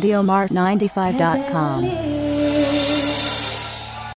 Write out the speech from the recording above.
VideoMart95.com.